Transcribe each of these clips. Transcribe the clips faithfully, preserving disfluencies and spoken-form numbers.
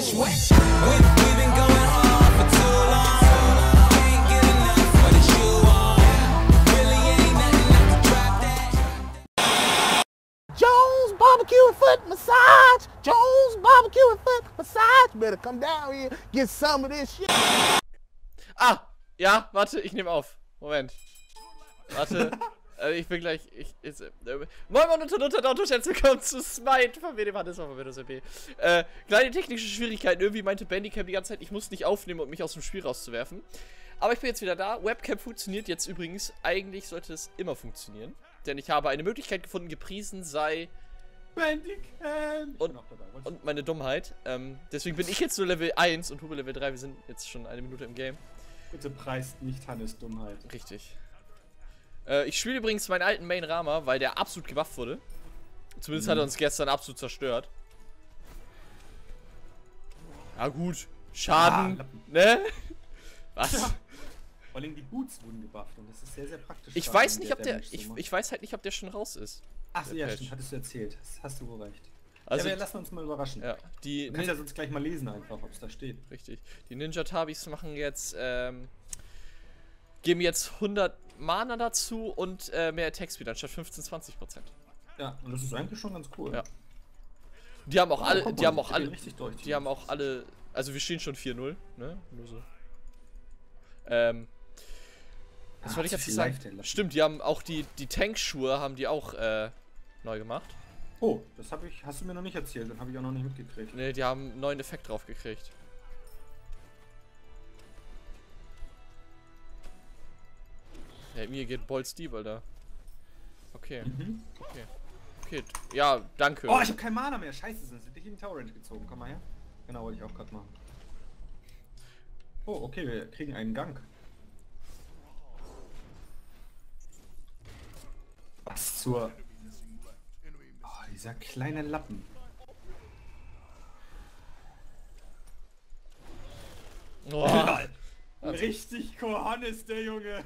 Jones B B Q Foot Massage. Jones B B Q Foot Massage. Better come down here, get some of this shit. Ah, ja, warte, ich nehme auf. Moment. Warte. Also ich bin gleich. Ich, jetzt, äh, Moin Moin und Thanatos, herzlich willkommen zu Smite von mir, dem Hannes von Medusa M P. Äh, kleine technische Schwierigkeiten. Irgendwie meinte Bandicam die ganze Zeit, ich muss nicht aufnehmen, um mich aus dem Spiel rauszuwerfen. Aber ich bin jetzt wieder da. Webcam funktioniert jetzt übrigens. Eigentlich sollte es immer funktionieren. Denn ich habe eine Möglichkeit gefunden, gepriesen sei Bandicam. Und, und meine Dummheit. Ähm, deswegen bin ich jetzt nur Level eins und Hube Level drei. Wir sind jetzt schon eine Minute im Game. Bitte preist nicht Hannes Dummheit. Richtig. Ich spiele übrigens meinen alten Main Rama, weil der absolut gebufft wurde. Zumindest mhm. hat er uns gestern absolut zerstört. Na gut, Schaden, ja, ne? Was? Ja. Vor allem die Boots wurden gebufft und das ist sehr, sehr praktisch. Ich weiß nicht, der ob der, der ich, ich weiß halt nicht, ob der schon raus ist. Ach so, ja, Patch. Stimmt, hattest du erzählt. Das hast du wohl recht. Also ja, wir lassen uns mal überraschen. Ja, die du kannst ja sonst gleich mal lesen einfach, ob es da steht. Richtig. Die Ninja-Tabis machen jetzt, ähm, geben jetzt hundert Mana dazu und äh, mehr Attack Speed anstatt fünfzehn bis zwanzig Prozent. Ja, und das ist eigentlich schon ganz cool. Ja. Die haben auch oh, alle, die haben auch alle, richtig durch, die, die haben auch alle, also wir stehen schon vier null, ne? Nur so. Ähm. Was ah, wollte ich jetzt sagen? Stimmt, die haben auch die, die Tankschuhe haben die auch äh, neu gemacht. Oh, das habe ich, hast du mir noch nicht erzählt, dann habe ich auch noch nicht mitgekriegt. Ne, die haben einen neuen Effekt drauf gekriegt. Hey, mir geht Bolz Dieb, Alter. Okay. Mhm. Okay. Okay. Ja, danke. Oh, ich hab kein Mana mehr. Scheiße, sonst hätte ich in die Tower Range gezogen. Komm mal her. Genau, wollte ich auch gerade machen. Oh, okay, wir kriegen einen Gang. Was zur... Oh, dieser kleine Lappen. Oh. Richtig Johannes, der Junge.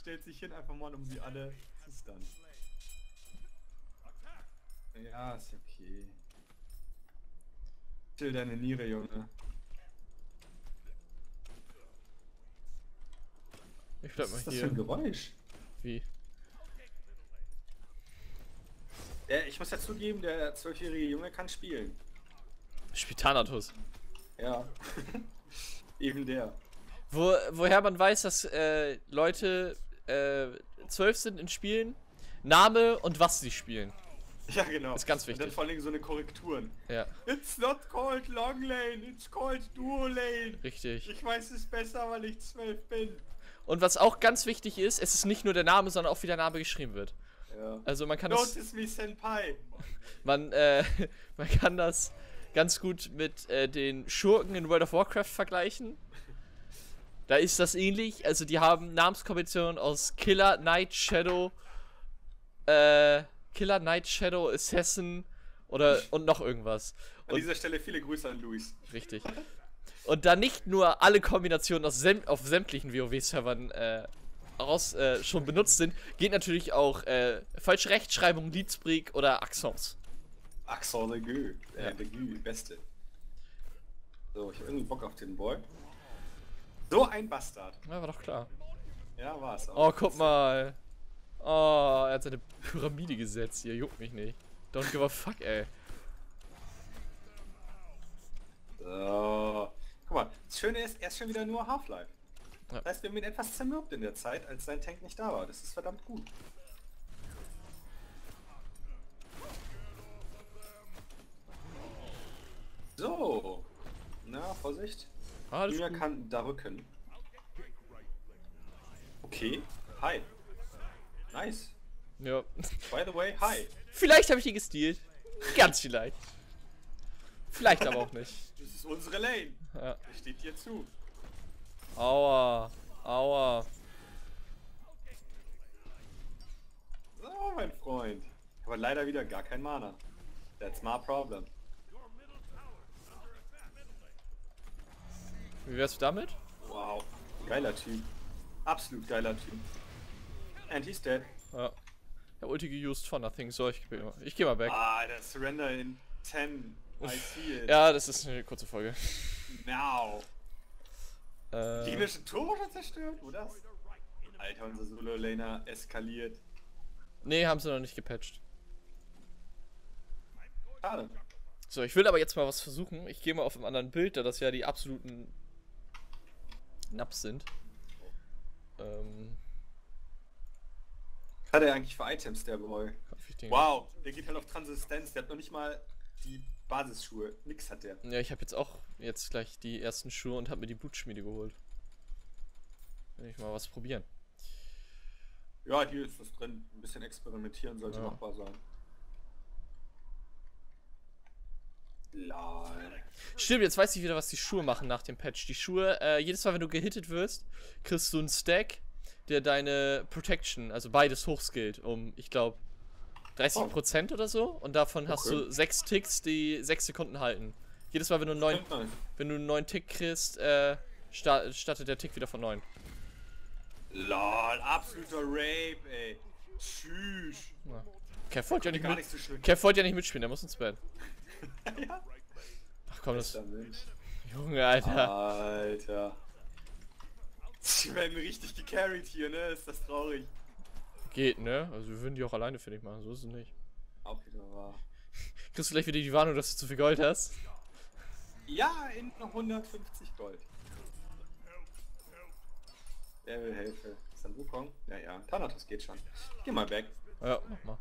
Stellt sich hin einfach mal, um sie alle zu stunnen. Ja, ist okay. Chill deine Niere, Junge. Ich bleib mal hier. Was ist das für ein Geräusch? Wie? Ja, ich muss ja zugeben, der zwölfjährige Junge kann spielen. Spielt Thanatos. Ja. Eben der. Wo, woher man weiß, dass äh, Leute zwölf sind in Spielen, Name und was sie spielen. Ja, genau. Ist ganz wichtig. Und dann vor allem so eine Korrekturen. Ja. It's not called Long Lane, it's called Duo Lane. Richtig. Ich weiß es besser, weil ich zwölf bin. Und was auch ganz wichtig ist, es ist nicht nur der Name, sondern auch wie der Name geschrieben wird. Ja. Also man kann Notice das... me Senpai. Man, äh, man kann das ganz gut mit äh, den Schurken in World of Warcraft vergleichen. Da ist das ähnlich, also die haben Namenskombinationen aus Killer, Night Shadow, äh, Killer, Night Shadow, Assassin oder und noch irgendwas. Und an dieser Stelle viele Grüße an Luis. Richtig. Und da nicht nur alle Kombinationen aus säm auf sämtlichen WoW-Servern äh, raus äh, schon benutzt sind, geht natürlich auch äh, falsche Rechtschreibung, Leadsbreak oder Accents. Accent de Gueux, äh, ja. de Gueux, beste. So, ich hab irgendwie Bock auf den Boy. So ein Bastard. Ja, war doch klar. Ja, war's. Oh, guck mal. Oh, er hat seine Pyramide gesetzt hier. Juckt mich nicht. Don't give a fuck, ey. So. Guck mal, das Schöne ist, er ist schon wieder nur Half-Life. Ja. Das heißt, wir haben ihn etwas zermürbt in der Zeit, als sein Tank nicht da war. Das ist verdammt gut. So. Na, Vorsicht. Mir kann da rücken. Okay. Hi. Nice. Ja. By the way, hi. Vielleicht habe ich ihn gestealt. Ganz vielleicht. Vielleicht aber auch nicht. Das ist unsere Lane. Ja. Das steht hier zu. Aua. Aua. So, mein Freund. Aber leider wieder gar kein Mana. That's my problem. Wie wär's damit? Wow, geiler Typ. Absolut geiler Typ. And he's dead. Ja. Der Ulti geused for nothing. So, ich geh mal, ich geh mal weg. Ah, der Surrender in ten. I see it. Ja, das ist eine kurze Folge. Now. Äh. Die englische Turbo schon zerstört, oder? Alter, unser Solo-Laner eskaliert. Nee, haben sie noch nicht gepatcht. Schade. So, ich will aber jetzt mal was versuchen. Ich gehe mal auf einem anderen Bild, da das ja die absoluten Naps sind. Ähm. Was hat er eigentlich für Items, der Boy? Wow, der geht halt auf Transistenz, der hat noch nicht mal die Basisschuhe. Nix hat der. Ja, ich habe jetzt auch jetzt gleich die ersten Schuhe und habe mir die Blutschmiede geholt. Will ich mal was probieren. Ja, hier ist was drin. Ein bisschen experimentieren sollte ja machbar sein. Lol. Stimmt, jetzt weiß ich wieder, was die Schuhe machen nach dem Patch. Die Schuhe, äh, jedes Mal, wenn du gehittet wirst, kriegst du einen Stack, der deine Protection, also beides hochskillt, um, ich glaube, dreißig Prozent oh. oder so. Und davon okay. hast du sechs Ticks, die sechs Sekunden halten. Jedes Mal, wenn du einen neuen, wenn du einen neuen Tick kriegst, äh, sta startet der Tick wieder von neun. Lol, absoluter Rape, ey. Tschüss. Kev wollte ja nicht, mit so Kev wollte ja nicht mitspielen, der muss ins Bett. Ja. Ach komm, das... Junge, Alter. Alter. Die werden richtig gecarried hier, ne? Ist das traurig. Geht, ne? Also wir würden die auch alleine fertig machen, so ist es nicht. Auch wieder wahr. Kriegst du gleich wieder die Warnung, dass du zu viel Gold hast? Ja, hinten noch hundertfünfzig Gold. Der will Hilfe. Ist dann Wukong? Ja, ja. Thanatos geht schon. Geh mal weg. Ja, mach mal.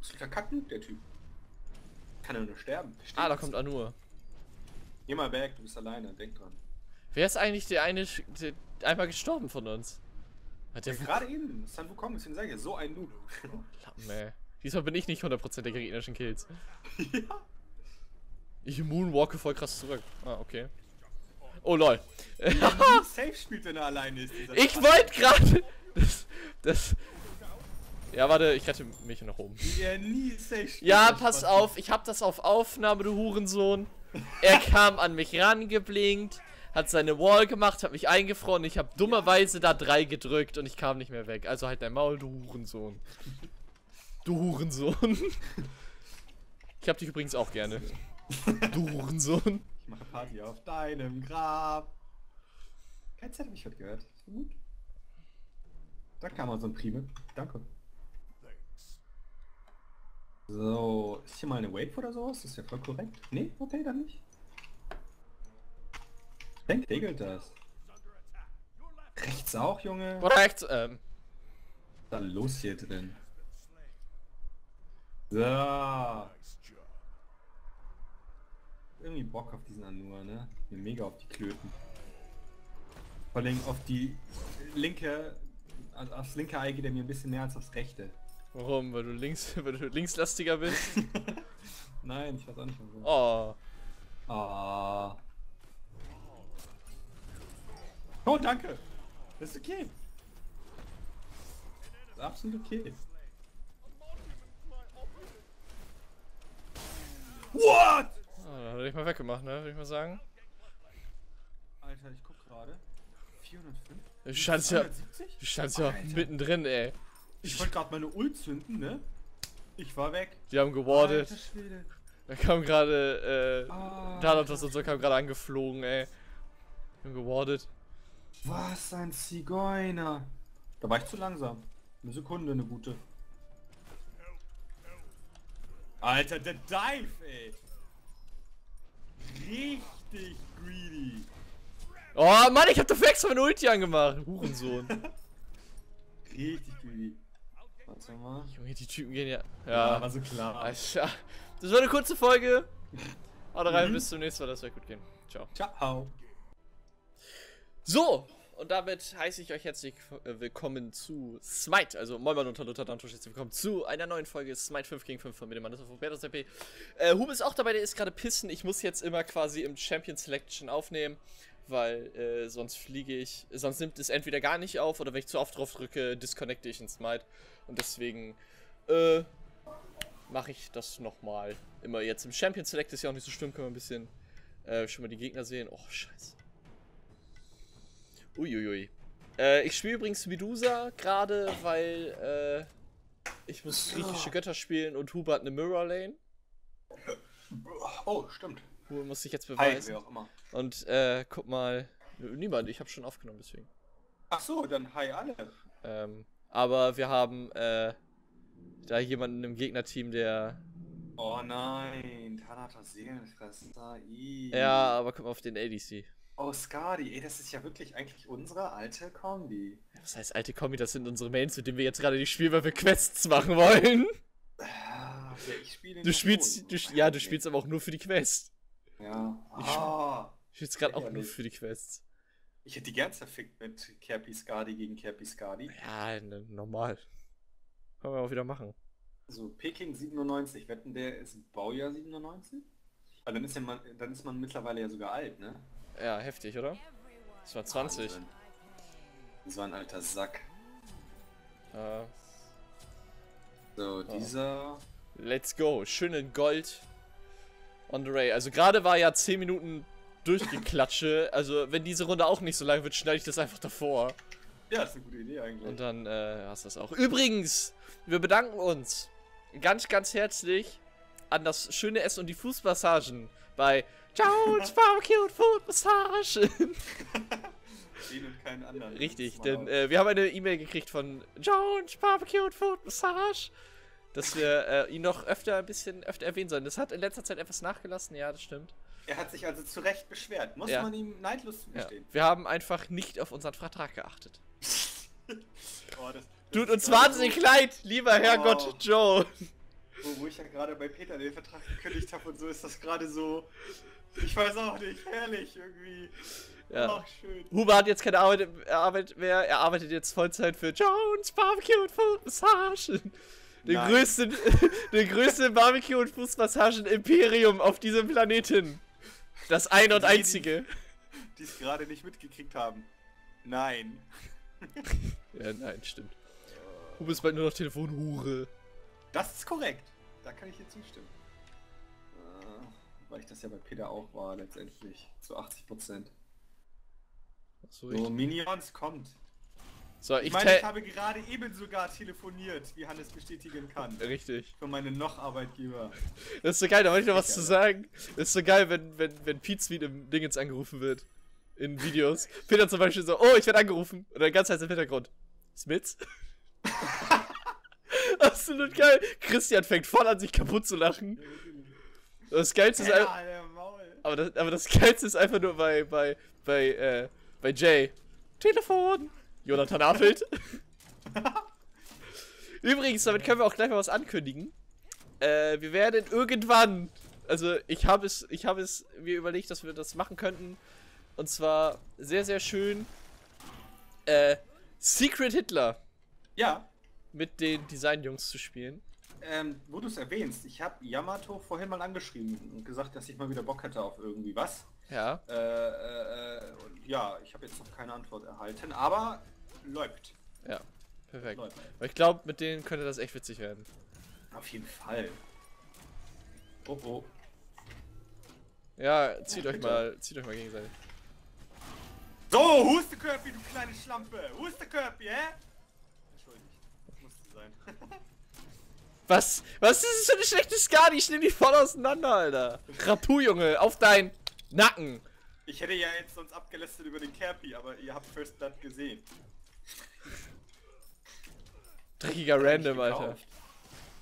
Ist der Kacken, der Typ. Kann er nur sterben. Versteht ah, da kommt Anur. Geh mal weg, du bist alleine, denk dran. Wer ist eigentlich der eine, der einmal gestorben von uns? Hat der ja, gerade eben, ist dann Wukong, deswegen sage ich, so ein Noob. Lappen, ey. Diesmal bin ich nicht hundert Prozent der gegnerischen Kills. Ja. Ich moonwalke voll krass zurück. Ah, okay. Oh lol. Safe spielt, wenn er alleine ist. Ich wollte gerade. Das. Das. Ja, warte, ich rette mich nach oben. Ja, nie safe spielt. Ja, pass auf, ich hab das auf Aufnahme, du Hurensohn. Er kam an mich rangeblinkt, hat seine Wall gemacht, hat mich eingefroren. Ich hab dummerweise da drei gedrückt und ich kam nicht mehr weg. Also halt dein Maul, du Hurensohn. Du Hurensohn. Ich hab dich übrigens auch gerne. Du Hurensohn. Ich mache Party auf deinem Grab. Keine Zeit, hab ich heute gehört. So gut. Da kam mal so ein Prime. Danke. So, ist hier mal eine Wave oder sowas? Ist ja voll korrekt. Nee, okay, dann nicht. Denk, regelt das. Rechts auch, Junge. Rechts, ähm. Was ist da los hier drin? So. Irgendwie Bock auf diesen Anur, ne? Mir mega auf die Klöten. Vor allem auf die linke, also aufs linke Ei geht er mir ein bisschen mehr als aufs rechte. Warum? Weil du links, weil du linkslastiger bist? Nein, ich weiß auch nicht warum. Oh. Oh. Oh, danke. Das ist okay. Das ist absolut okay. What? Oh, da hätte ich mal weggemacht, ne? Würde ich mal sagen. Alter, ich guck gerade. vierhundertfünf? Du standst ja, du standst ja mittendrin, ey. Ich wollte gerade meine Ult zünden, ne? Ich war weg. Die haben gewardet. Da kam gerade, äh... Ah, Thanatos und so kam gerade angeflogen, ey. Die haben gewardet. Was ein Zigeuner. Da war ich zu langsam. Eine Sekunde, eine gute. Alter, der Dive, ey. Richtig greedy. Oh Mann, ich hab dafür extra meine Ulti angemacht. Hurensohn. Richtig greedy. Warte mal. Junge, die Typen gehen ja. Ja, ja war so klar. Alter. Das war eine kurze Folge. Haut rein, mhm. bis zum nächsten Mal, das wird gut gehen. Ciao. Ciao. So, und damit heiße ich euch herzlich willkommen zu Smite. Also, moin mal unter Luther Dantusch, herzlich willkommen zu einer neuen Folge Smite fünf gegen fünf von mir, dem Mann des Robertos R P. Äh, Hube ist auch dabei, der ist gerade pissen. Ich muss jetzt immer quasi im Champion Selection aufnehmen, weil äh, sonst fliege ich, sonst nimmt es entweder gar nicht auf oder wenn ich zu oft drauf drücke, disconnecte ich in Smite. Und deswegen äh, mache ich das nochmal. Immer jetzt im Champion Select ist ja auch nicht so schlimm, können wir ein bisschen äh, schon mal die Gegner sehen. Oh, scheiße. Uiuiui. Äh, ich spiele übrigens Medusa gerade, weil äh, Ich muss griechische Götter spielen und Hube hat eine Mirror Lane. Oh, stimmt. Hube muss sich jetzt beweisen. Hi, wie auch immer. Und äh, guck mal. Niemand, ich habe schon aufgenommen, deswegen. Ach so, dann hi alle. Ähm, aber wir haben äh, da jemanden im Gegnerteam, der... Oh nein, Thanatos Seelenfresser. Ja, aber guck mal auf den L D C. Oh, Skadi, ey, das ist ja wirklich eigentlich unsere alte Kombi. Was heißt alte Kombi? Das sind unsere Mains, mit denen wir jetzt gerade nicht spielen, weil wir Quests machen wollen. Ja, ich spiele du spielst, du, Ja, du spielst aber auch nur für die Quest. Ja. Ah. Ich spiel's gerade auch nur für die Quests. Ich hätte die gern zerfickt mit Cappy Skadi gegen Cappy Skadi. Ja, ne, normal. Können wir auch wieder machen. So, Peking siebenundneunzig, wetten, der ist Baujahr siebenundneunzig? Weil dann ist, ja man, dann ist man mittlerweile ja sogar alt, ne? Ja, heftig, oder? Das war zwanzig. Wahnsinn. Das war ein alter Sack. Äh. So, dieser... Let's go, schön in Gold. On the Ray. Also gerade war ja zehn Minuten durchgeklatsche. Also wenn diese Runde auch nicht so lang wird, schneide ich das einfach davor. Ja, das ist eine gute Idee eigentlich. Und dann äh, hast du das auch. Übrigens, wir bedanken uns ganz, ganz herzlich an das schöne Essen und die Fußmassagen bei Jones B B Q Foot Massage. Den und keinen anderen. Richtig, denn äh, wir haben eine E-Mail gekriegt von Jones B B Q Foot Massage, dass wir äh, ihn noch öfter ein bisschen öfter erwähnen sollen. Das hat in letzter Zeit etwas nachgelassen, ja, das stimmt. Er hat sich also zu Recht beschwert, muss ja. man ihm neidlos zugestehen. Ja. Wir haben einfach nicht auf unseren Vertrag geachtet. oh, das, das tut uns wahnsinnig so leid, lieber Herrgott oh. Joe. Wo, wo ich ja gerade bei Peter den Vertrag gekündigt habe und so, ist das gerade so... Ich weiß auch nicht, herrlich irgendwie. Ja. Ach, schön. Hube hat jetzt keine Arbeit, Arbeit mehr, er arbeitet jetzt Vollzeit für Jones B B Q und Foot Massage. Den größten, den größten B B Q und Fußmassagen Imperium auf diesem Planeten. Das ein und einzige. Die es gerade nicht mitgekriegt haben. Nein. Ja, nein, stimmt. Hube ist bald nur noch Telefonhure. Das ist korrekt. Da kann ich dir zustimmen. Weil ich das ja bei Peter auch war, letztendlich. Zu achtzig Prozent. So, so Minions, kommt. So, ich, ich meine, ich habe gerade eben sogar telefoniert, wie Hannes bestätigen kann. Richtig. Für meine Noch-Arbeitgeber. Das ist so geil, da wollte ich noch was zu sagen. Das ist so geil, wenn, wenn, wenn Pete-Suite im Dingens angerufen wird. In Videos. Peter zum Beispiel so, oh, ich werde angerufen. Und dann ganz heiß im Hintergrund. Smits? Absolut geil. Christian fängt voll an, sich kaputt zu lachen. Das Geilste ist einfach... Aber das, aber das Geilste ist einfach nur bei, bei, bei, äh, bei Jay. Telefon! Jonathan Apelt. Übrigens, damit können wir auch gleich mal was ankündigen. Äh, wir werden irgendwann, also ich habe es, ich habe es mir überlegt, dass wir das machen könnten. Und zwar sehr, sehr schön. Äh, Secret Hitler. Ja. Mit den Designjungs zu spielen. Ähm, wo du es erwähnst, ich habe Yamato vorhin mal angeschrieben und gesagt, dass ich mal wieder Bock hätte auf irgendwie was. Ja. Äh, äh, ja, ich habe jetzt noch keine Antwort erhalten, aber läuft. Ja, perfekt. Läuft. Ich glaube, mit denen könnte das echt witzig werden. Auf jeden Fall. Oh, oh. Ja, zieht ja, euch mal, zieht euch mal gegenseitig. So, who's the Kirby, du kleine Schlampe? Who's the Kirby, hä? Eh? Entschuldigt, das musste sein. Was? Was ist das für eine schlechte Skadi? Ich nehme die voll auseinander, Alter. Rapu, Junge, auf dein Nacken. Ich hätte ja jetzt sonst abgelästert über den Kerpi, aber ihr habt First Blood gesehen. Dreckiger Random, Alter.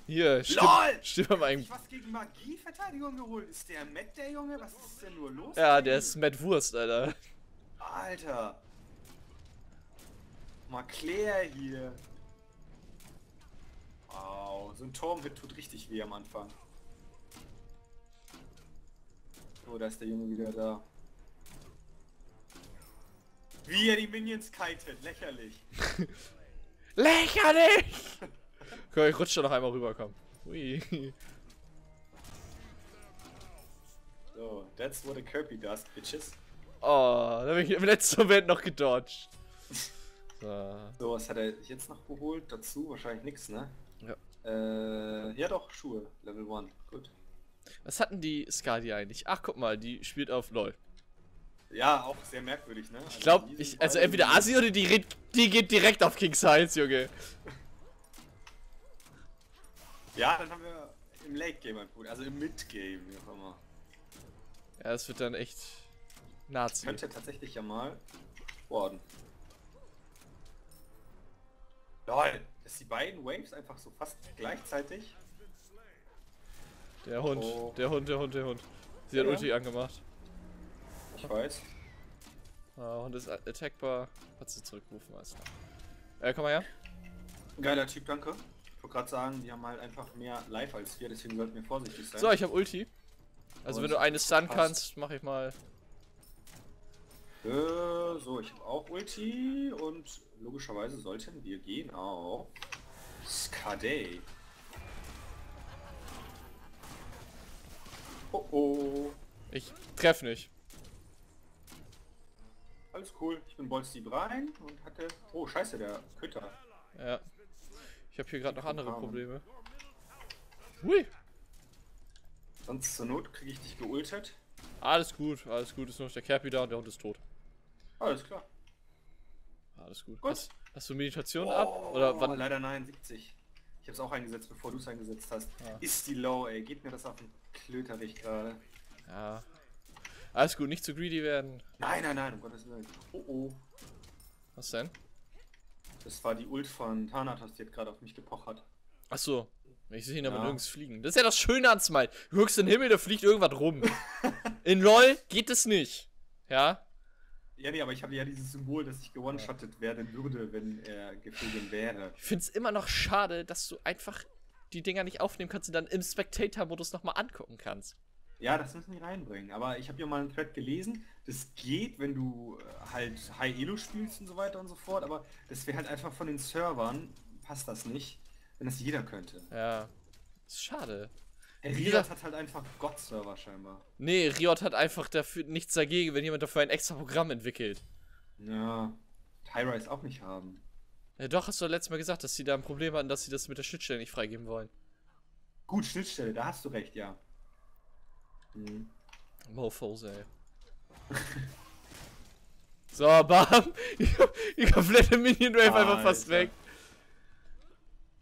Hier, LOL! Stimme mal ein. Was gegen Magieverteidigung geholt? Ist der Matt der Junge? Was ist denn nur los? Ja, der ist Matt Wurst, Alter. Alter. Mal Claire hier. Wow, so ein Turmhit tut richtig weh am Anfang. Oh, da ist der Junge wieder da. Wie er die Minions kitet, lächerlich. Lächerlich! Komm, ich rutsche noch einmal rüber, komm. Ui. So, that's what a Kirby does, bitches. Oh, da bin ich im letzten Moment noch gedodged. So. So, was hat er jetzt noch geholt? Dazu wahrscheinlich nichts, ne? Ja. Äh, ja doch, Schuhe, Level eins, gut. Was hatten die Skadi eigentlich? Ach, guck mal, die spielt auf LOL. Ja, auch sehr merkwürdig, ne? Also ich glaube, also entweder Asi oder die, die geht direkt auf King's Heights, Junge. Ja, dann haben wir im Late-Game ein Problem, also im Mid-Game, wie auch immer. Ja, das wird dann echt Nazi. Könnte tatsächlich ja mal worden. Lol, dass die beiden Waves einfach so fast gleichzeitig. Der Hund, oh. der Hund, der Hund, der Hund. Sie ja. hat Ulti angemacht. Ich weiß. Ah, Hund ist attackbar. Hat sie zurückgerufen, alles klar. Äh, komm mal her. Geiler Typ, danke. Ich wollte gerade sagen, die haben halt einfach mehr Life als wir, deswegen sollten wir vorsichtig sein. So, ich habe Ulti. Also, und wenn du eine Stun passt. kannst, mache ich mal. Äh, so, ich habe auch Ulti und logischerweise sollten wir gehen auf Skadi. Oh oh. Ich treffe nicht. Alles cool, ich bin Bolz Dieb rein und hatte... Oh, scheiße, der Köter. Ja. Ich habe hier gerade noch andere Probleme. Hui! Sonst zur Not kriege ich dich geultet. Alles gut, alles gut, ist nur noch der Cappy da und der Hund ist tot. Alles klar. Alles gut. gut. Hast, hast du Meditation oh, ab? Oder oh, wann? Leider nein, siebzig. Ich hab's auch eingesetzt, bevor du es eingesetzt hast. Ah. Ist die low, ey. Geht mir das auf den Klöterweg gerade. Ja. Alles gut, nicht zu greedy werden. Nein, nein, nein, um Gottes Willen. Oh oh. Was denn? Das war die Ult von Thanatos, die gerade auf mich gepochert. Ach so. Ich sehe ihn aber ja. nirgends fliegen. Das ist ja das Schöne an Smite. Du guckst in den Himmel, da fliegt irgendwas rum. In LOL geht es nicht. Ja? Ja, nee, aber ich habe ja dieses Symbol, dass ich gewonshottet ja. werden würde, wenn er geflogen wäre. Ich find's immer noch schade, dass du einfach die Dinger nicht aufnehmen kannst und dann im Spectator-Modus nochmal angucken kannst. Ja, das müssen die reinbringen. Aber ich habe hier mal einen Thread gelesen, das geht, wenn du halt High Elo spielst und so weiter und so fort, aber das wäre halt einfach von den Servern, passt das nicht, wenn das jeder könnte. Ja, ist schade. Hey, Riot hat halt einfach God-Server scheinbar. Nee, Riot hat einfach dafür nichts dagegen, wenn jemand dafür ein extra Programm entwickelt. Ja, Highrise auch nicht haben. Ja, doch, hast du letztes Mal gesagt, dass sie da ein Problem hatten, dass sie das mit der Schnittstelle nicht freigeben wollen. Gut, Schnittstelle, da hast du recht, ja. Mhm. Mofos, ey. So, bam! Die komplette Minion-Wave ah, einfach fast Alter. weg.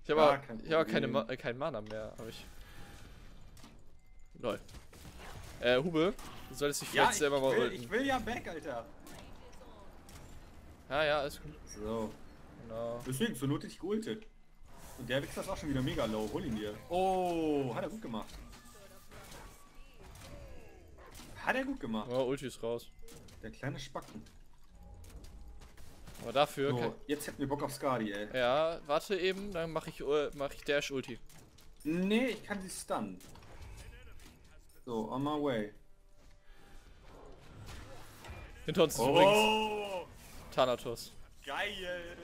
Ich habe aber, kein ich hab keine Ma äh, kein Mana mehr, aber ich... Lol. Äh, Hube, du solltest dich vielleicht ja, selber ich mal will, ich will ja back, Alter. Ja, ja, alles gut. So. Genau. Deswegen, zur Not hätte ich geultet. Und der Wichser ist auch schon wieder mega low. Hol ihn dir. Oh, hat er gut gemacht. Hat er gut gemacht. Oh, Ulti ist raus. Der kleine Spacken. Aber dafür... So, jetzt hätten wir Bock auf Skadi, ey. Ja, warte eben, dann mache ich, uh, mach ich Dash-Ulti. Nee, ich kann sie stunnen. So, on my way. Hinter uns ist oh. übrigens Thanatos. Geil!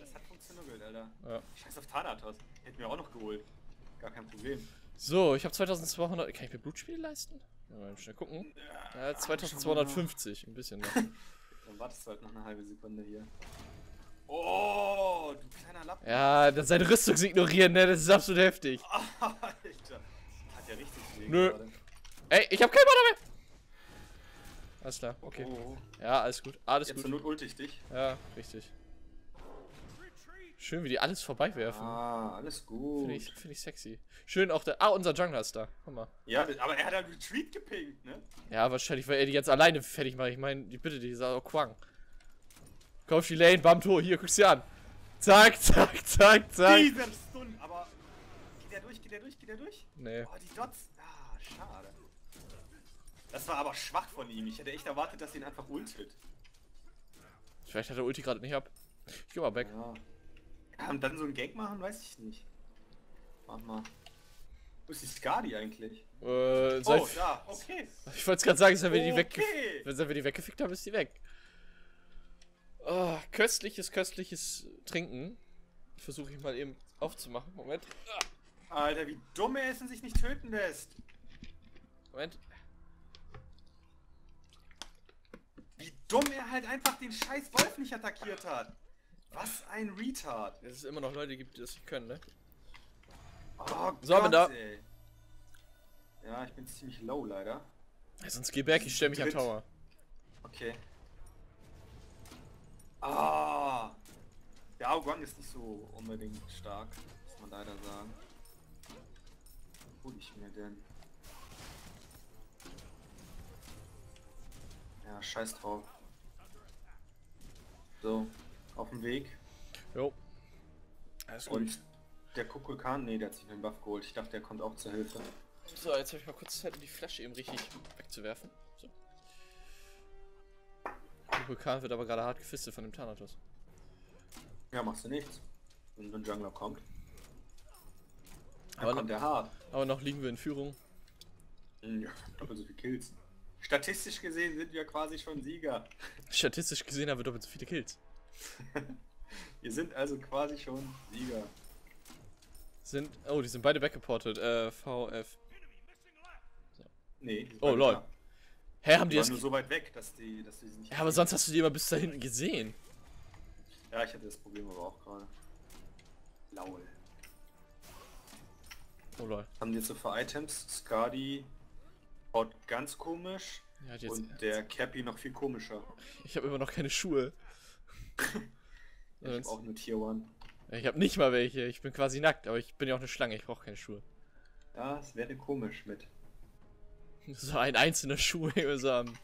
Das hat funktioniert, Alter. Ja. Scheiß auf Thanatos. Hätten wir auch noch geholt. Gar kein Problem. So, ich habe zweitausendzweihundert... Kann ich mir Blutspiele leisten? Ja, mal schnell gucken. Ja, zweitausendzweihundertfünfzig. Ein bisschen noch. Dann wartest du halt noch eine halbe Sekunde hier. Oh, du kleiner Lappen. Ja, das seine Rüstung zu ignorieren, ne? Das ist absolut heftig. Alter. Hat ja richtig weh Nö. Gerade. Ey, ich hab keinen Mana mehr! Alles klar, okay. Oh. Ja, alles gut, alles Jetzt gut. Jetzt zur Not ulte ich dich. Ja, richtig. Schön, wie die alles vorbeiwerfen. Ah, alles gut. Finde ich, find ich sexy. Schön auch der... Ah, unser Jungler ist da. Guck mal. Ja, aber er hat einen Retreat gepinkt, ne? Ja, wahrscheinlich, weil er die jetzt alleine fertig macht. Ich meine, die bitte, die ist Ao Kuang. Kauf die Lane, bam, Tor. Hier, guck's dir an. Zack, zack, zack, zack. Dieser Stun, aber... Geht der durch, geht der durch, geht der durch? Nee. Oh, die Dots. Ah, schade. Das war aber schwach von ihm. Ich hätte echt erwartet, dass ihn einfach ultet. Vielleicht hat er Ulti gerade nicht ab. Ich geh mal weg. Ja. Ja, und dann so einen Gank machen, weiß ich nicht. Mach mal. Wo ist die Skadi eigentlich? Äh, seit oh, ja, okay. Ich wollte es gerade sagen, wenn wir die okay. wenn wir die weggefickt haben, ist die weg. Oh, köstliches, köstliches Trinken. Versuche ich mal eben aufzumachen. Moment. Alter, wie dumm er ist und sich nicht töten lässt. Moment. Wie dumm er halt einfach den scheiß Wolf nicht attackiert hat. Was ein Retard. Dass es immer noch Leute gibt, die das nicht können, ne? Oh, so, Gott, da. Ey. Ja, ich bin ziemlich low, leider. Ja, sonst geh back, ich stelle mich dritt. An Tower. Okay. Ah. Der Ao Kuang ist nicht so unbedingt stark, muss man leider sagen. mir denn? Ja, scheiß drauf. So, auf dem Weg. Jo. Alles gut. Und der Kukulkan, nee, der hat sich den Buff geholt. Ich dachte, der kommt auch zur Hilfe. So, jetzt habe ich mal kurz Zeit, um die Flasche eben richtig wegzuwerfen. So. Kukulkan wird aber gerade hart gefistet von dem Thanatos. Ja, machst du nichts, wenn so ein Jungler kommt. Dann aber kommt noch, der hart. Aber noch liegen wir in Führung. Ja, doppelt so viele Kills. Statistisch gesehen sind wir quasi schon Sieger. Statistisch gesehen haben wir doppelt so viele Kills. Wir sind also quasi schon Sieger. Sind, oh, die sind beide weggeportet. Äh, V F. So. Nee. Oh, lol. Da. Hä, haben die, die das... nur so weit weg, dass die, dass die nicht... Ja, aber sonst hast du die immer bis da hinten gesehen. Ja, ich hatte das Problem aber auch gerade. Laul. Oh, lol. Haben die jetzt so für Items? Skadi haut ganz komisch. Ja, jetzt und jetzt. Der Cappy noch viel komischer. Ich habe immer noch keine Schuhe. Ich hab auch nur Tier eins. Ich habe nicht mal welche, ich bin quasi nackt, aber ich bin ja auch eine Schlange, ich brauche keine Schuhe. Ja, es wäre komisch mit. So ein einzelner Schuh so am,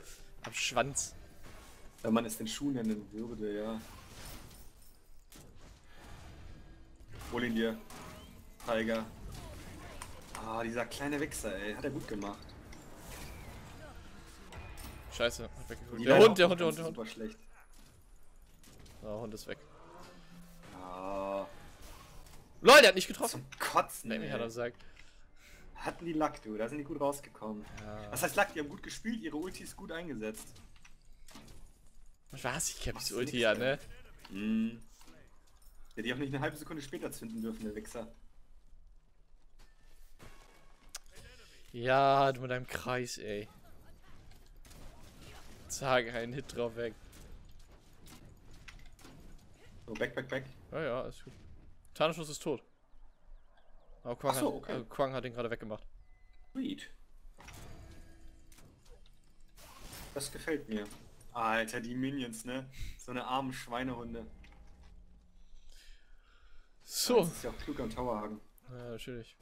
am Schwanz. Wenn man es den Schuh nennen würde, ja. Hol ihn dir, Tiger. Ah, dieser kleine Wichser, ey, hat er gut gemacht. Scheiße, hat weggeholt. Der Hund, der Hund, der Hund, der Hund. Super schlecht. Der Hund ist weg. Oh. Leute, hat nicht getroffen. Zum Kotzen. Nee, hat er gesagt. Hatten die Lack, du, da sind die gut rausgekommen. Ja. Was heißt Lack? Die haben gut gespielt, ihre Ulti ist gut eingesetzt. Was war's? Ich hab die Ulti ja, ne? Mhm. Ja, die auch nicht eine halbe Sekunde später zünden dürfen, der Wichser. Ja, du mit deinem Kreis, ey. Zack, einen Hit drauf weg. So, back, back, back. Ja, ja, ist gut. Thanatos ist tot. Aber Kuang, so, okay. hat, äh, Kuang hat ihn gerade weggemacht. Sweet. Das gefällt mir. Alter, die Minions, ne? So eine arme Schweinehunde. So. Das ist ja auch klug am Towerhaken. Ja, natürlich.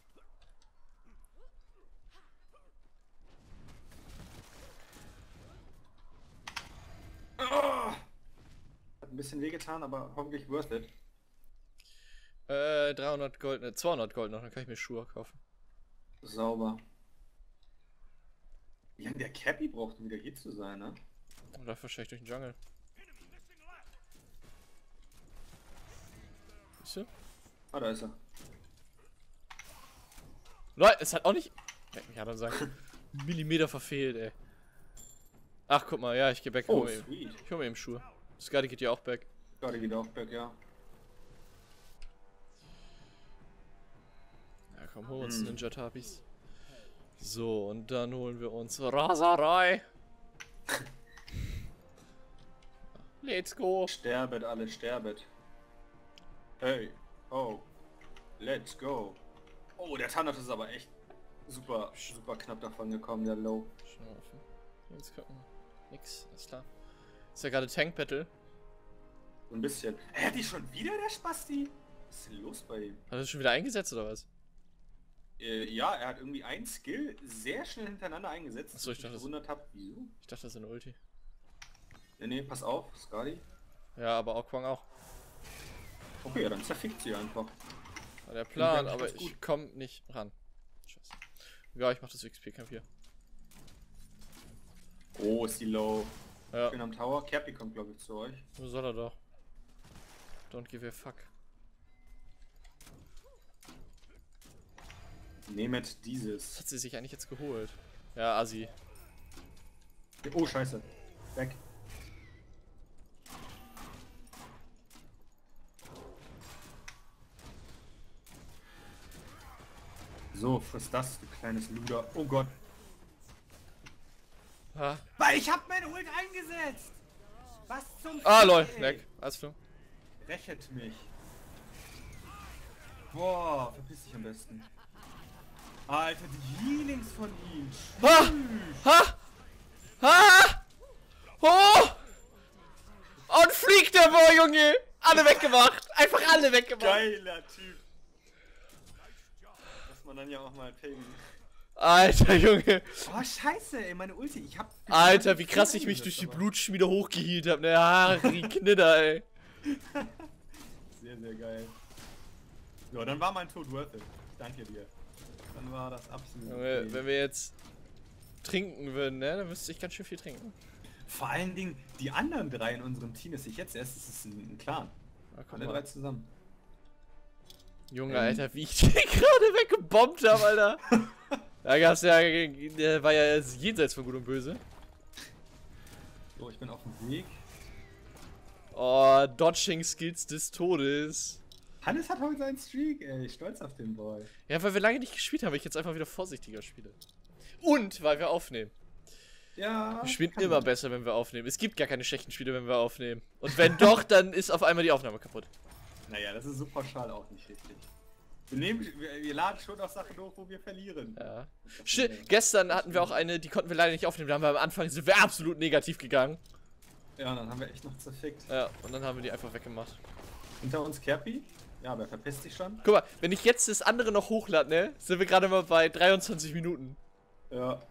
Hat ein bisschen wehgetan, aber hoffentlich worth it. Äh, dreihundert Gold, ne, zweihundert Gold noch, dann kann ich mir Schuhe kaufen. Sauber. Ja, der Cappy braucht, um wieder hier zu sein, ne? Und läuft wahrscheinlich durch den Jungle. Ist er? Ah, da ist er. Leute, es hat auch nicht... Leck mich, hat er sagen. Millimeter verfehlt, ey. Ach, guck mal, ja, ich geh back. Oh, sweet. Ich hol mir eben Schuhe. Skadi geht ja auch back. Skadi geht auch back, ja. Ja, komm, hol uns hm. Ninja-Tabis. So, und dann holen wir uns Raserei. Let's go. Sterbet, alle sterbet. Hey, oh, let's go. Oh, der Thanatos ist aber echt super, super knapp davon gekommen, der Low. Jetzt gucken. Nix, alles klar. Ist ja gerade Tank Battle. So ein bisschen. Er hat die schon wieder, der Spasti? Was ist denn los bei ihm? Hat er das schon wieder eingesetzt oder was? Äh, ja, er hat irgendwie ein Skill sehr schnell hintereinander eingesetzt. Achso, ich, ich dachte, das gewundert hab, wieso? Ich dachte, das ist eine Ulti. Ne, ne, pass auf, Skadi. Ja, aber Ao Kuang auch. Okay, ja, dann zerfickt sie einfach. War der Plan, aber ich komm nicht ran. Scheiße. Ja, ich mach das X P-Kampf hier. Oh, ist die Low. Ja. Ich bin am Tower. Cappy kommt, glaube ich, zu euch. Wo soll er doch? Don't give a fuck. Nehmet dieses. Was hat sie sich eigentlich jetzt geholt? Ja, Assi. Oh, scheiße. Weg. So, friss das, du kleines Luder. Oh Gott. Ha. Weil ich hab meine Ult eingesetzt! Was zum... Ah, lol, weg. Alles klar. Rächet mich. Boah, verpiss dich am besten. Alter, die Healings von ihm. Ha! Ha! Ha! Oh! Und fliegt der Boy, Junge! Alle weggemacht! Einfach alle weggemacht! Geiler Typ! Muss man dann ja auch mal pingen. Alter, Junge. Oh, scheiße, ey, meine Ulti. Ich hab... Ich Alter, wie krass ich mich durch die Blutschmiede hochgehielt hab. Ne, Harry Knitter, ey. Sehr, sehr geil. Ja, dann war mein Tod worth it. Ich danke dir. Dann war das absolut... Junge, okay. Wenn wir jetzt trinken würden, ne, dann müsste ich ganz schön viel trinken. Vor allen Dingen, die anderen drei in unserem Team ist ich jetzt erst, es ist ein, ein Clan. Ah, alle mal. Drei zusammen. Junge, ähm. Alter, wie ich die gerade weggebombt habe, Alter. Da gab's ja, der war ja jenseits von Gut und Böse. So, ich bin auf dem Weg. Oh, Dodging Skills des Todes. Hannes hat heute seinen Streak, ey. Stolz auf den Boy. Ja, weil wir lange nicht gespielt haben, weil ich jetzt einfach wieder vorsichtiger spiele. Und weil wir aufnehmen. Ja. Wir spielen immer besser, wenn wir aufnehmen. Es gibt gar keine schlechten Spiele, wenn wir aufnehmen. Und wenn doch, dann ist auf einmal die Aufnahme kaputt. Naja, das ist so pauschal auch nicht richtig. Wir, nehmen, wir, wir laden schon auch Sachen hoch, wo wir verlieren. Ja. Gestern hatten wir auch eine, die konnten wir leider nicht aufnehmen. Da haben wir am Anfang, sind wir absolut negativ gegangen. Ja, und dann haben wir echt noch zerfickt. Ja, und dann haben wir die einfach weggemacht. Hinter uns Kerpi? Ja, aber er verpisst sich schon. Guck mal, wenn ich jetzt das andere noch hochlade, ne, sind wir gerade mal bei dreiundzwanzig Minuten. Ja.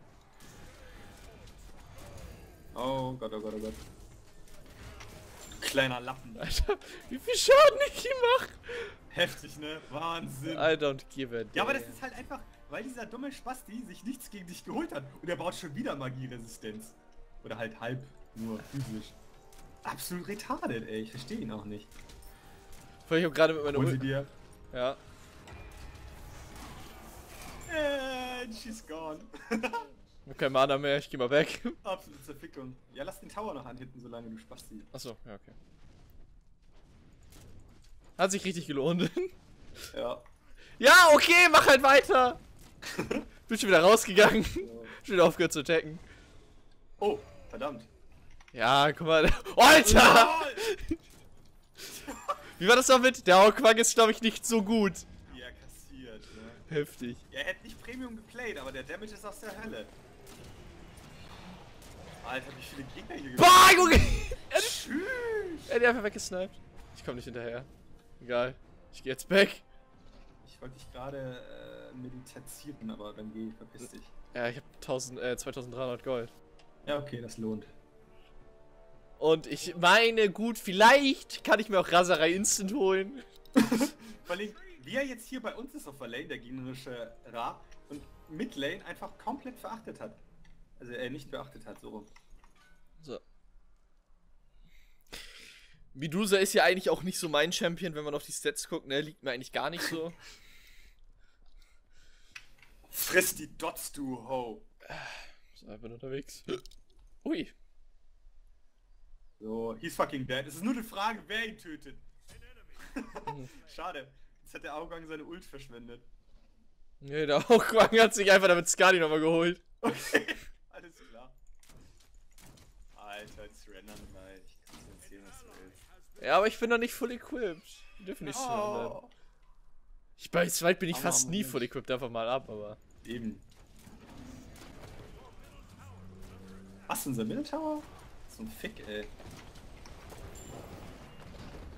Oh Gott, oh Gott, oh Gott. Kleiner Lappen. Alter, wie viel Schaden ich hier mache. Heftig, ne? Wahnsinn. I don't give a damn. Ja, aber das ist halt einfach, weil dieser dumme Spasti sich nichts gegen dich geholt hat. Und er baut schon wieder Magieresistenz. Oder halt halb, nur physisch. Absolut retarded, ey. Ich verstehe ihn auch nicht. Ich hab gerade mit meiner Ulti dir. Ja. And she's gone. Ich hab kein Mana mehr, ich geh mal weg. Absolute Zerfickung. Ja, lass den Tower noch anhitten, solange du Spaß siehst. Achso, ja, okay. Hat sich richtig gelohnt. Ja. Ja, okay, mach halt weiter. Bin schon wieder rausgegangen. Ja. Schon wieder aufgehört zu attacken. Oh, verdammt. Ja, guck mal. Alter! Wie war das damit? Der Ao Kuang ist, glaube ich, nicht so gut. Ja, kassiert, ne? Heftig. Ja, er hätte nicht Premium geplayt, aber der Damage ist aus der Hölle. Alter, wie viele Gegner hier gemacht. Boah, Junge! Er hat ihn einfach weggesniped. Ich komme nicht hinterher. Egal. Ich gehe jetzt back. Ich wollte dich gerade äh, meditieren, aber dann geh, verpiss dich. Ja, ich habe äh, zweitausenddreihundert Gold. Ja, okay, das lohnt. Und ich meine, gut, vielleicht kann ich mir auch Raserei Instant holen. Vor allem, wie er jetzt hier bei uns ist auf der Lane, der gegnerische Ra, und Midlane einfach komplett verachtet hat. Also er nicht beachtet hat, so rum. So. Medusa ist ja eigentlich auch nicht so mein Champion, wenn man auf die Stats guckt, ne? Liegt mir eigentlich gar nicht so. Friss die Dots, du Ho! So, ich bin unterwegs. Ui. So, he's fucking dead. Es ist nur eine Frage, wer ihn tötet. Schade. Jetzt hat der Ao Kuang seine Ult verschwendet. Ne, der Ao Kuang hat sich einfach damit Skadi nochmal geholt. Okay, alles klar. Alter, jetzt rendern mal. Ich kann nicht sehen, was du willst. Ja, aber ich bin noch nicht full equipped. Wir dürfen nicht surrendern. Oh. Ich bei Smite bin ich aber fast nie full equipped, einfach mal ab, aber. Eben. Was, unser Middle-Tower? So ein Fick, ey.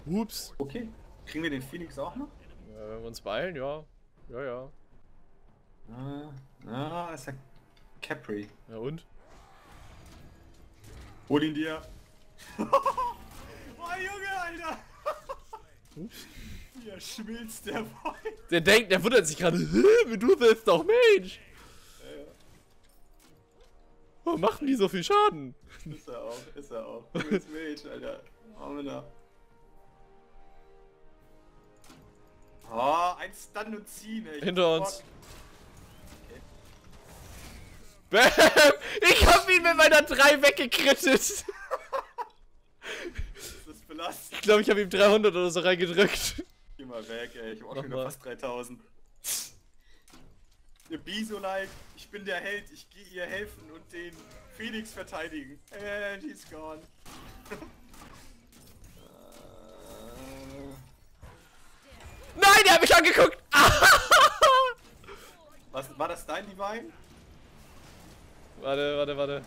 Ups. Okay. Kriegen wir den Phoenix auch noch? Ja, wenn wir uns beeilen, ja. Ja, ja. Ah, ah, ist ja Capri. Ja und? Hol ihn dir! Oh Junge, Alter! Hier schmilzt der Boy! Der denkt, der wundert sich gerade, wie du bist doch, Mensch! Ja, ja. Warum machen die so viel Schaden? Ist er auch, ist er auch. Du bist Mage, Alter. Arme oh, ein Stun und ziehen, ey. Hinter uns. Bam! Ich hab ihn mit meiner drei weggekrittet! Das ist belastend. Ich glaube, ich habe ihm dreihundert oder so reingedrückt. Geh mal weg, ey. Ich hab auch schon wieder fast dreitausend. Ihr Bisolike, ich bin der Held. Ich gehe ihr helfen und den Phoenix verteidigen. And he's gone. Nein, der hat mich angeguckt! Was, war das dein Divine? Warte, warte, warte.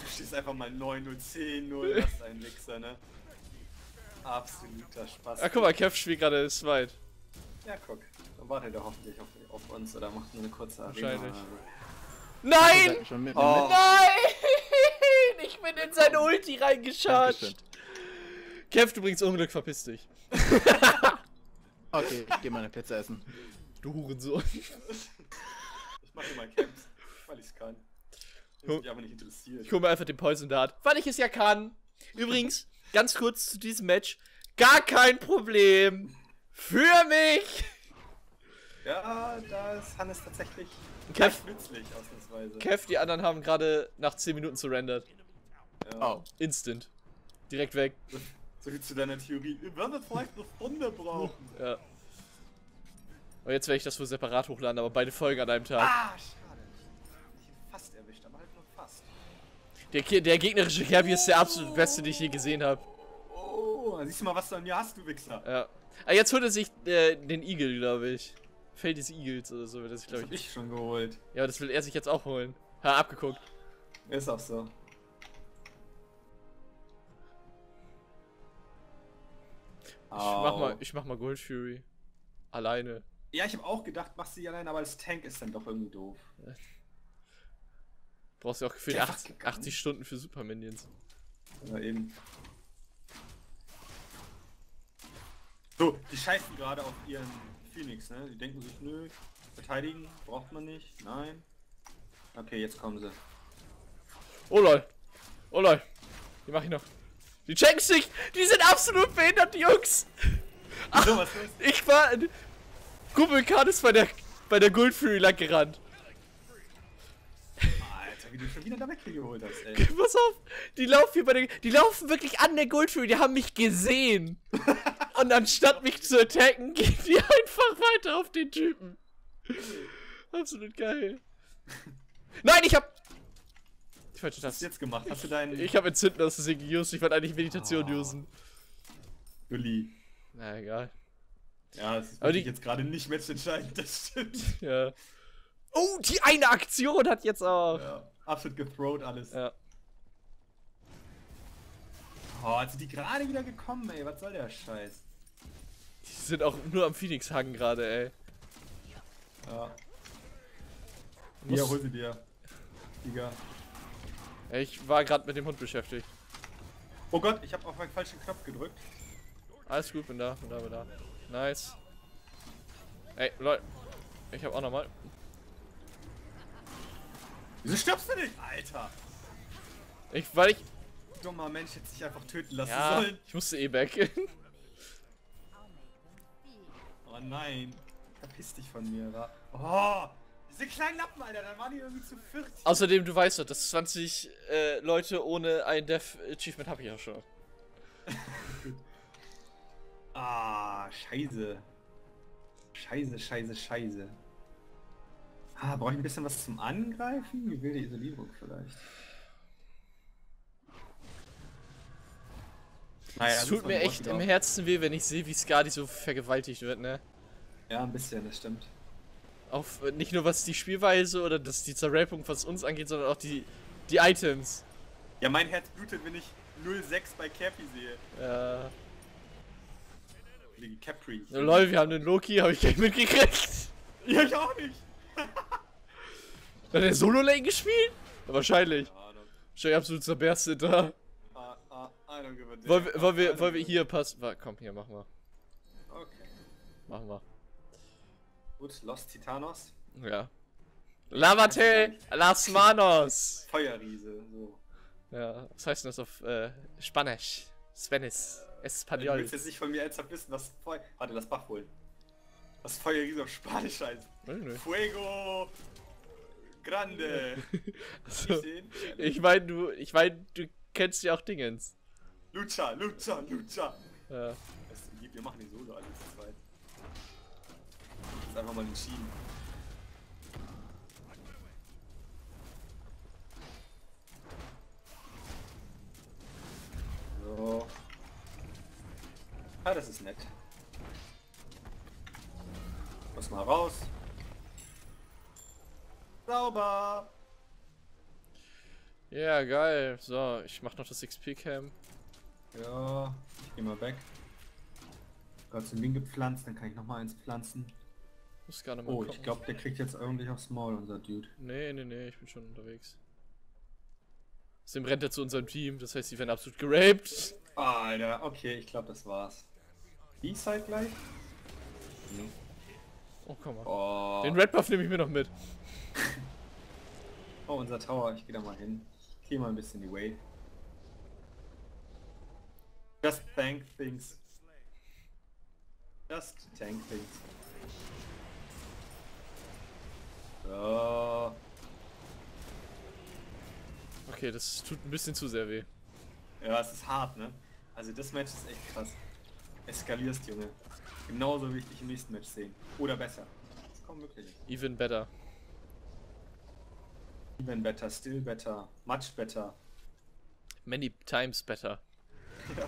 Du stehst einfach mal neun null, zehn null, das ist ein Wichser, ne? Absoluter Spaß. Ah, guck mal, Kev spielt gerade Smite. Ja, guck. Dann wartet er hoffentlich auf, auf uns oder macht nur eine kurze Arena. Wahrscheinlich. Nein! Oh. Nein! Ich bin in sein Ulti reingeschaut. Kev, du bringst Unglück, verpiss dich. Okay, ich geh meine Pizza essen. Du Hurensohn. Ich mach immer Camps, weil ich's kann. Ich bin aber nicht interessiert. Ich hol mir einfach den Poison Dart, weil ich es ja kann. Übrigens, ganz kurz zu diesem Match. Gar kein Problem. Für mich. Ja, da ist Hannes tatsächlich Kev, nützlich, ausnahmsweise. Kev, die anderen haben gerade nach zehn Minuten surrendert. Ja. Oh, instant. Direkt weg. So viel zu deiner Theorie. Wir werden vielleicht eine Stunde brauchen. Ja. Aber jetzt werde ich das wohl separat hochladen, aber beide Folgen an einem Tag. Ah, schade. Ich hab ihn fast erwischt, aber halt nur fast. Der, der gegnerische Kerl hier ist der absolut beste, den ich je gesehen habe. Oh, siehst du mal, was du an mir hast, du Wichser. Ja. Ah, jetzt holt er sich äh, den Igel, glaube ich. Feld des Igels oder so, wird er sich, glaube ich. Das hab ich schon geholt. Ja, aber das will er sich jetzt auch holen. Ha, abgeguckt. Ist auch so. Ich mach, mal, ich mach mal Gold Fury. Alleine. Ja, ich habe auch gedacht, mach sie alleine, aber das Tank ist dann doch irgendwie doof. Brauchst du auch gefühlt achtzig, achtzig Stunden für Super Minions. Ja, eben. So, die scheißen gerade auf ihren Phoenix, ne? Die denken sich, nö, verteidigen braucht man nicht, nein. Okay, jetzt kommen sie. Oh lol. Oh lol. Die mach ich noch. Die checken sich! Die sind absolut behindert, die Jungs! Ach, so, was ist? Ich war... Kukulkan ist bei der, bei der Gold Fury lang gerannt. Alter, wie du schon wieder da weggeholt hast, ey. Pass auf! Die laufen hier bei der... Die laufen wirklich an der Gold Fury, die haben mich gesehen. Und anstatt mich zu attacken, gehen die einfach weiter auf den Typen. Absolut geil. Nein, ich hab... Ich wollte das jetzt gemacht. Hast du deinen... Ich habe entzünden aus deswegen used. Ich wollte eigentlich Meditation oh. usen. Uli. Na egal. Ja, das ist aber die... jetzt gerade nicht matchentscheidend, das stimmt. Ja. Oh, die eine Aktion hat jetzt auch. Ja. Absolut gethrowt alles. Ja. Oh, also die gerade wieder gekommen, ey. Was soll der Scheiß? Die sind auch nur am Phoenix hangen gerade, ey. Ja. Ja, musst... hol sie dir. Digga. Ich war gerade mit dem Hund beschäftigt. Oh Gott, ich habe auf meinen falschen Knopf gedrückt. Alles gut, bin da, bin da, bin da. Nice. Ey, Leute. Ich habe auch nochmal. Wieso stirbst du nicht, Alter? Ich, weil ich... Dummer Mensch, hätte sich einfach töten lassen ja, sollen. Ich musste eh back. Oh nein. Verpiss dich von mir, Ra. Oh! Diese kleinen Lappen, Alter, dann waren die irgendwie zu vierzig. Außerdem, du weißt doch, dass zwanzig äh, Leute ohne ein Death-Achievement habe ich ja schon. Ah, scheiße. Scheiße, scheiße, scheiße. Ah, brauche ich ein bisschen was zum Angreifen? Ich will die Isolierung vielleicht. Naja, es tut mir echt im Herzen weh, wenn ich sehe, wie Skadi so vergewaltigt wird, ne? Ja, ein bisschen, das stimmt. Auch nicht nur was die Spielweise oder das, die Zerrapung was uns angeht, sondern auch die, die Items. Ja, mein Herz blutet, wenn ich null sechs bei Cappy sehe. Ja. Wegen Capri. Oh, lol, wir haben den Loki, habe ich gleich mitgekriegt. Ja, ich auch nicht. Hat der Solo-Lane gespielt? Ja, wahrscheinlich. Wahrscheinlich absolut zerberstet da. Wollen wir, wollen wir, wollen wir hier passen? Komm, hier, machen wir. Okay. Machen wir. Gut, Los Titanos. Ja. Lavatel Las Manos. Feuerriese, so. Ja, was heißt denn das auf äh, Spanisch? Spanisch. Espanol. Du willst jetzt nicht von mir ernsthaft wissen, was Feuer... Warte, lass Bach holen. Was Feuerriese auf Spanisch heißt. Fuego Grande. Also, ich meine, du, ich mein, du kennst ja auch Dingens. Lucha, Lucha, Lucha. Ja. Wir machen die Solo alles zu zweit. Jetzt einfach mal entschieden. So. Ah, das ist nett. Lass mal raus. Sauber. Ja, geil. So, ich mach noch das X P-Cam. Ja, ich geh mal weg. Gerade zum Ding gepflanzt, dann kann ich nochmal eins pflanzen. Muss gar nicht mal oh, kommen. Ich glaube, der kriegt jetzt irgendwie aufs Maul, unser Dude. Nee, nee, nee, ich bin schon unterwegs. Außerdem rennt er zu unserem Team, das heißt, die werden absolut geraped. Ah, Alter, okay, ich glaube, das war's. Die Side gleich? Nee. Oh, komm mal. Oh. Den Red Buff nehme ich mir noch mit. Oh, unser Tower, ich gehe da mal hin. Ich gehe mal ein bisschen die Wave. Just tank things. Just tank things. So. Okay, das tut ein bisschen zu sehr weh. Ja, es ist hart, ne? Also das Match ist echt krass. Eskalierst, Junge. Genauso wie ich dich im nächsten Match sehen. Oder besser. Das kommt wirklich. Even better. Even better, still better, much better. Many times better. Ja.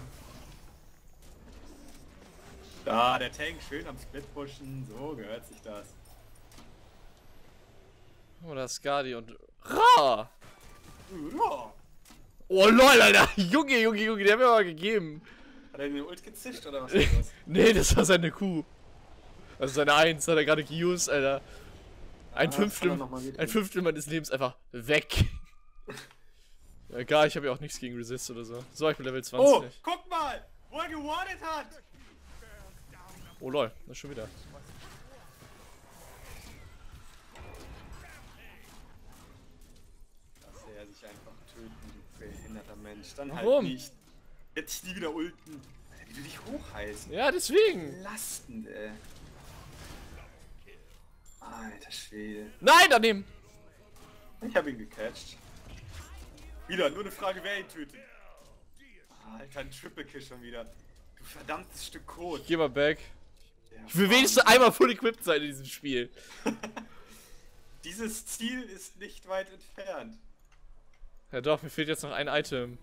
Da, der Tank schön am Split pushen. So gehört sich das. Oder Skadi und... Ra! Ra! Oh lol, Alter! Junge, Junge, Junge, der hat mir mal gegeben. Hat er den Ult gezischt oder was? Nee, das war seine Q. Also seine eins hat er gerade geused, Alter. Ein, ah, Fünftel, ein Fünftel meines Lebens einfach weg. Egal, ich habe ja auch nichts gegen Resist oder so. So, ich bin Level zwanzig. Oh, guck mal! Wo er gewartet hat! Oh lol, das ist schon wieder. Er sich einfach töten, du behinderter Mensch. Dann halt Warum? nicht. Jetzt ich die wieder ulten. Wie du dich hochheißen. Ja, deswegen. Lastend, ey. Alter Schwede. Nein, daneben. Ich hab ihn gecatcht. Wieder, nur eine Frage, wer ihn tötet. Alter, ein Triple Kill schon wieder. Du verdammtes Stück Code. Ich geh mal back. Ja, ich will Mann. wenigstens einmal full equipped sein in diesem Spiel. Dieses Ziel ist nicht weit entfernt. Ja doch, mir fehlt jetzt noch ein Item.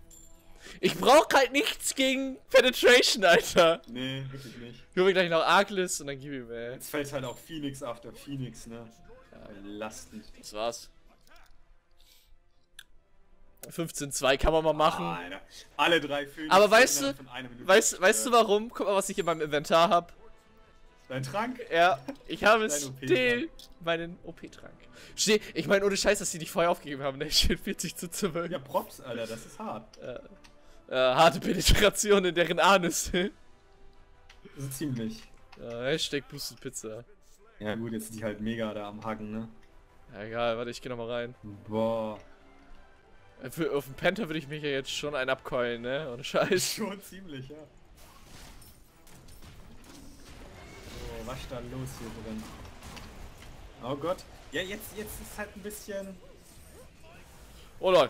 Ich brauche halt nichts gegen Penetration, Alter. Nee, wirklich nicht. Ich hole mir gleich noch Arklist und dann gib ihm, ey. Jetzt fällt halt auch Phoenix after Phoenix, ne? Ja, belastend. Das war's. fünfzehn zwei kann man mal machen. Ah, Alter. Alle drei Phoenix. Aber weißt du, weißt, weißt du warum? Guck mal, was ich in meinem Inventar hab. Dein Trank? Ja, ich habe still meinen O P-Trank. Ich meine, ohne Scheiß, dass die dich vorher aufgegeben haben, ne? Steht vierzig zu zwölf. Ja, Props, Alter, das ist hart. Äh, äh, harte Penetration in deren Anus. So ziemlich. Äh, Hashtag Boosted Pizza. Ja gut, jetzt sind die halt mega da am Hacken, ne? Ja, egal, warte, ich geh nochmal rein. Boah. Für, auf den Panther würde ich mich ja jetzt schon einen abkeulen, ne? Ohne Scheiß. Schon ziemlich, ja. Was ist da los hier drin? Oh Gott. Ja, jetzt, jetzt ist halt ein bisschen... Oh lol.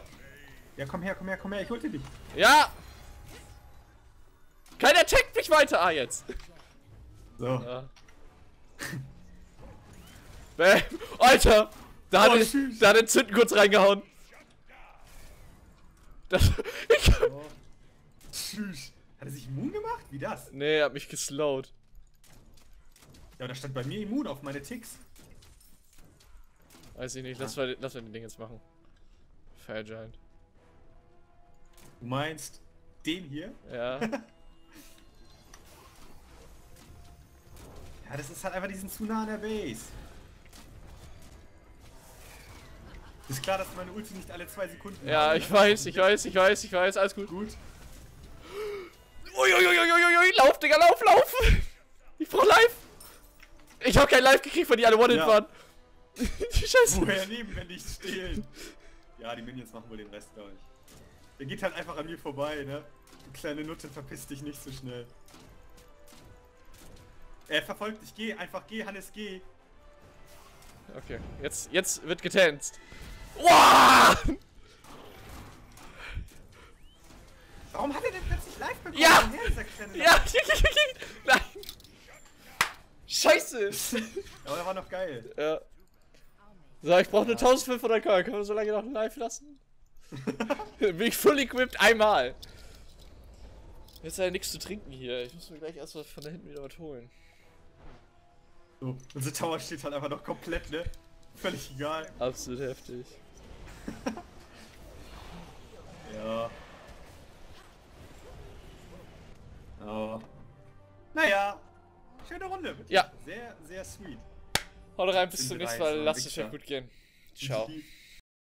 Ja, komm her, komm her, komm her, ich hol dir dich. Ja! Keiner checkt mich weiter! Ah, jetzt! So. Ja. Bäm! Alter! Da hat, oh, ich, da hat den Zünden kurz reingehauen. Das... Ich... Oh. Tschüss. Hat er sich immun gemacht? Wie das? Nee, er hat mich geslowt. Ja, da stand bei mir immun auf meine Ticks. Weiß ich nicht, lass mal ah. den Ding jetzt machen. Fair Giant. Du meinst den hier? Ja. Ja, das ist halt einfach diesen zu nah an der Base. Ist klar, dass meine Ulti nicht alle zwei Sekunden Ja, haben, ich ne? weiß, ich weiß, ich weiß, ich weiß, alles gut. Gut. Uiuiuiuiui, lauf, Digga, lauf, lauf! Ich brauch Life! Ich hab kein Live gekriegt, weil die alle One-Hit ja. waren. Die Scheiße. Woher nehmen, wenn nicht stehlen? Ja, die Minions machen wohl den Rest, glaube ich. Der geht halt einfach an mir vorbei, ne? Du kleine Nutte, verpiss dich nicht so schnell. Er verfolgt dich, geh, einfach geh, Hannes, geh. Okay, jetzt, jetzt wird getanzt. Uah! Warum hat er denn plötzlich Live bekommen? Ja! Ja! Nein! Scheiße! Aber der war noch geil. Ja. So, ich brauche nur eintausendfünfhundert Coin. Können wir so lange noch live lassen? Bin ich fully equipped einmal. Jetzt hat er nichts zu trinken hier. Ich muss mir gleich erstmal von da hinten wieder was holen. So, unsere Tower steht halt einfach noch komplett, ne? Völlig egal. Absolut heftig. Ja. Oh. Naja. sehr sweet. Hau rein, bis zum nächsten Mal. Lass es euch gut gehen. Ciao.